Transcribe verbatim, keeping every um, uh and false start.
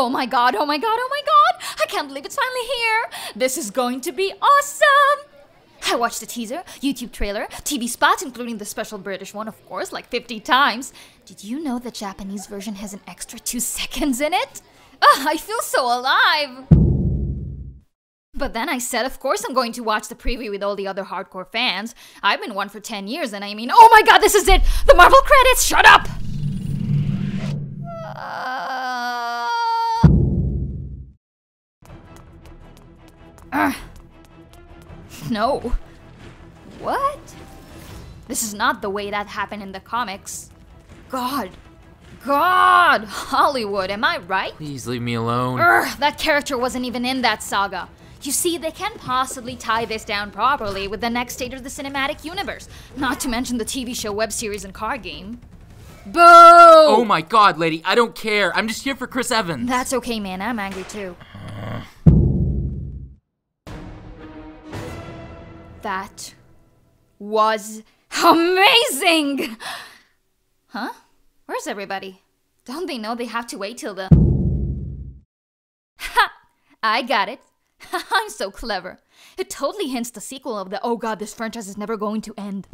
Oh my god, oh my god, oh my god! I can't believe it's finally here! This is going to be awesome! I watched the teaser, YouTube trailer, T V spots, including the special British one, of course, like fifty times. Did you know the Japanese version has an extra two seconds in it? Ugh, I feel so alive! But then I said, of course I'm going to watch the preview with all the other hardcore fans. I've been one for ten years, and I mean, oh my god, this is it! The Marvel credits, shut up! Uh... Ugh. No. What? This is not the way that happened in the comics. God. God! Hollywood, am I right? Please leave me alone. Urgh, that character wasn't even in that saga. You see, they can't possibly tie this down properly with the next stage of the cinematic universe. Not to mention the T V show, web series, and card game. Boo! Oh my god, lady, I don't care. I'm just here for Chris Evans. That's okay, man. I'm angry too. That was amazing! Huh? Where's everybody? Don't they know they have to wait till the... Ha! I got it. I'm so clever. It totally hints the sequel of the, oh god, this franchise is never going to end.